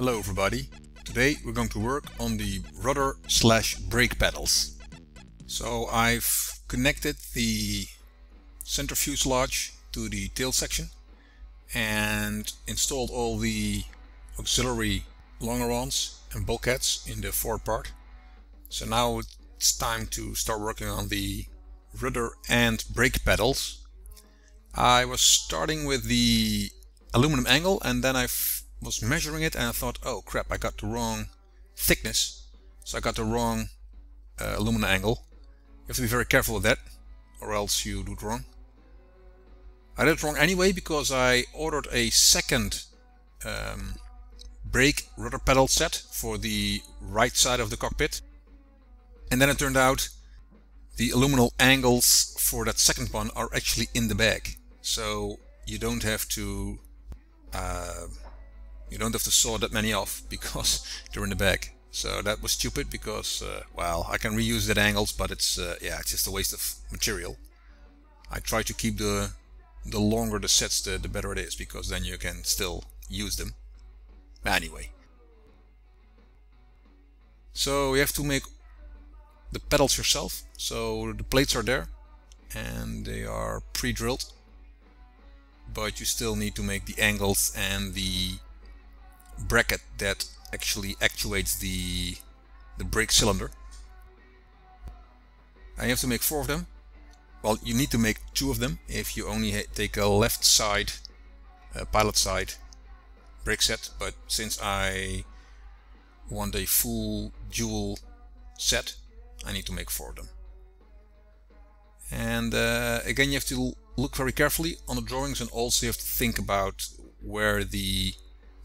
Hello everybody. Today we're going to work on the rudder / brake pedals. So I've connected the center fuselage to the tail section and installed all the auxiliary longerons and bulkheads in the forward part. So now it's time to start working on the rudder and brake pedals. I was starting with the aluminum angle and then I was measuring it and I thought, oh crap, I got the wrong thickness. So I got the wrong aluminum angle. You have to be very careful with that or else you do it wrong. I did it wrong anyway because I ordered a second brake rudder pedal set for the right side of the cockpit. And then it turned out the aluminum angles for that second one are actually in the bag. So you don't have to saw that many off because they're in the bag. So that was stupid because, well, I can reuse that angles, but it's, yeah, it's just a waste of material. I try to keep the longer the sets, the better it is, because then you can still use them. Anyway. So you have to make the pedals yourself. So the plates are there and they are pre-drilled, but you still need to make the angles and the bracket that actually actuates the brake cylinder. I have to make 4 of them. Well, you need to make 2 of them if you only take a left side, pilot side brake set, but since I want a full dual set, I need to make 4 of them. And again, you have to look very carefully on the drawings, and also you have to think about where the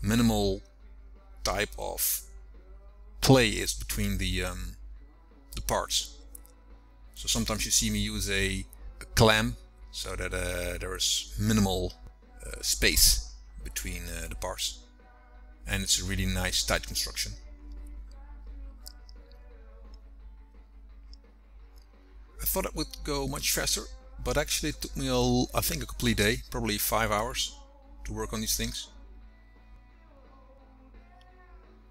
minimal type of play is between the parts. So sometimes you see me use a clamp so that there is minimal space between the parts, and it's a really nice tight construction. I thought it would go much faster, but actually it took me I think a complete day, probably 5 hours, to work on these things.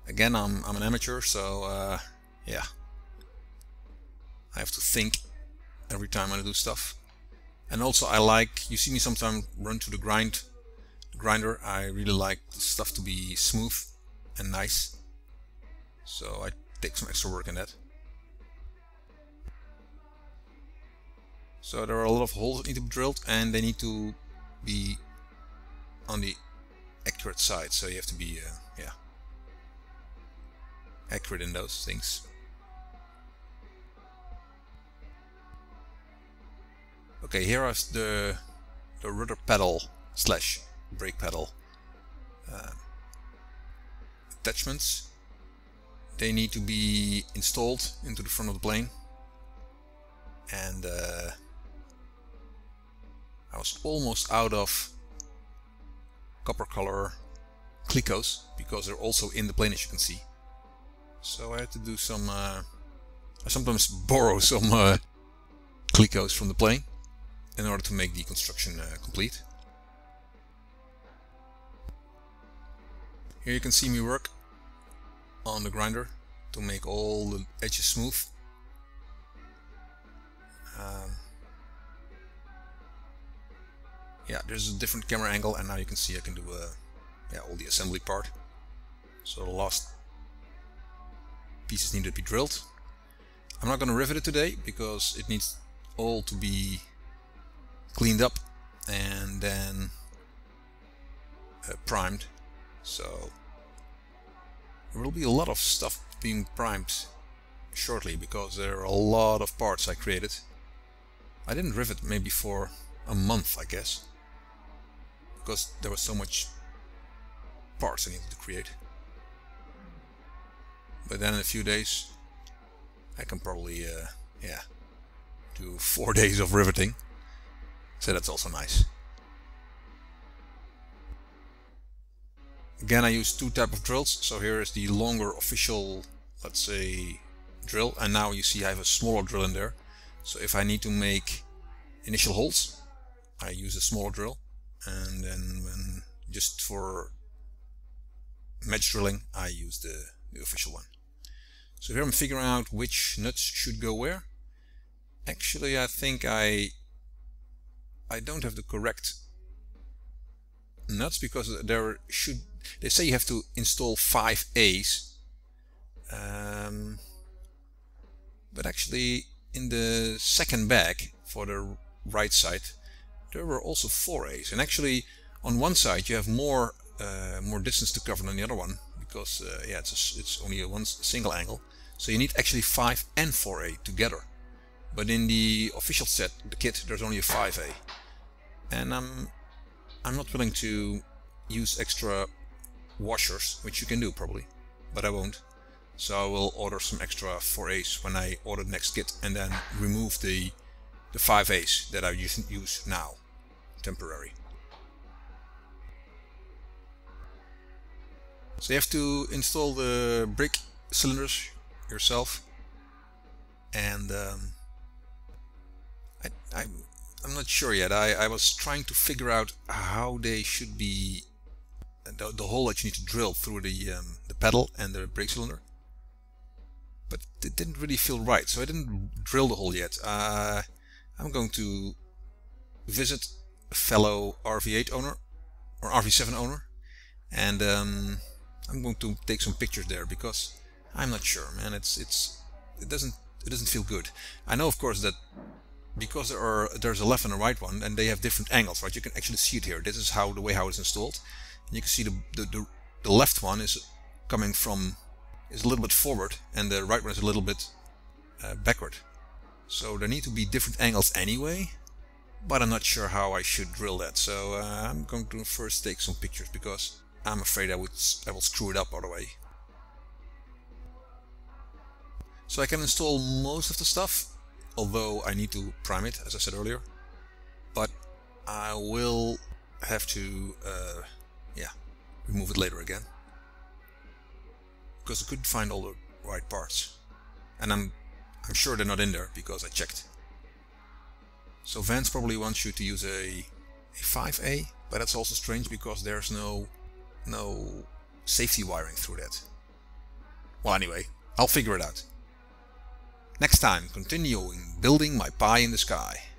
Again, I'm an amateur, so yeah, I have to think every time I do stuff. And also I like, you see me sometimes run to the grinder. I really like the stuff to be smooth and nice, so I take some extra work in that. So there are a lot of holes that need to be drilled, and they need to be on the accurate side, so you have to be, yeah, accurate in those things. Okay, here is the rudder pedal / brake pedal attachments. They need to be installed into the front of the plane, and I was almost out of copper color clicos because they're also in the plane, as you can see. So I had to do some, I sometimes borrow some clicos from the plane in order to make the construction complete. Here you can see me work on the grinder to make all the edges smooth. Yeah, there's a different camera angle, and now you can see I can do yeah, all the assembly part. So the last pieces need to be drilled. I'm not going to rivet it today because it needs all to be cleaned up and then primed. So there will be a lot of stuff being primed shortly because there are a lot of parts I created. I didn't rivet maybe for a month, I guess, because there was so much parts I needed to create. But then in a few days I can probably yeah, do 4 days of riveting, so that's also nice. Again, I use 2 types of drills, so here is the longer official, let's say, drill, and now you see I have a smaller drill in there, so if I need to make initial holes I use a smaller drill, and then just for match drilling, I use the official one. So here I'm figuring out which nuts should go where. Actually, I think I don't have the correct nuts, because there should, they say you have to install 5 A's, but actually in the second bag for the right side there were also 4 A's, and actually on one side you have more distance to cover than the other one, because yeah, it's only a one single angle, so you need actually 5 and 4 A together. But in the official set, the kit, there's only a 5A, and I'm not willing to use extra washers, which you can do probably, but I won't. So I will order some extra 4A's when I order the next kit, and then remove the 5A's that I use now, temporary. So you have to install the brick cylinders yourself, and I'm not sure yet. I was trying to figure out how they should be, the hole that you need to drill through the pedal and the brake cylinder, but it didn't really feel right, so I didn't drill the hole yet. I'm going to visit a fellow RV8 owner, or RV7 owner, and I'm going to take some pictures there, because I'm not sure, man. It doesn't feel good. I know, of course, that because there's a left and a right one, and they have different angles, right? You can actually see it here. This is how the way how it's installed, and you can see the left one is coming from, is a little bit forward, and the right one is a little bit backward. So there need to be different angles anyway, but I'm not sure how I should drill that. So I'm going to first take some pictures, because I'm afraid I will screw it up all the way. So I can install most of the stuff, although I need to prime it, as I said earlier, but I will have to yeah, remove it later again, because I couldn't find all the right parts, and I'm sure they're not in there, because I checked. So Vance probably wants you to use a 5A, but that's also strange, because there's no safety wiring through that. Well, anyway, I'll figure it out. Next time, continuing building my pie in the sky.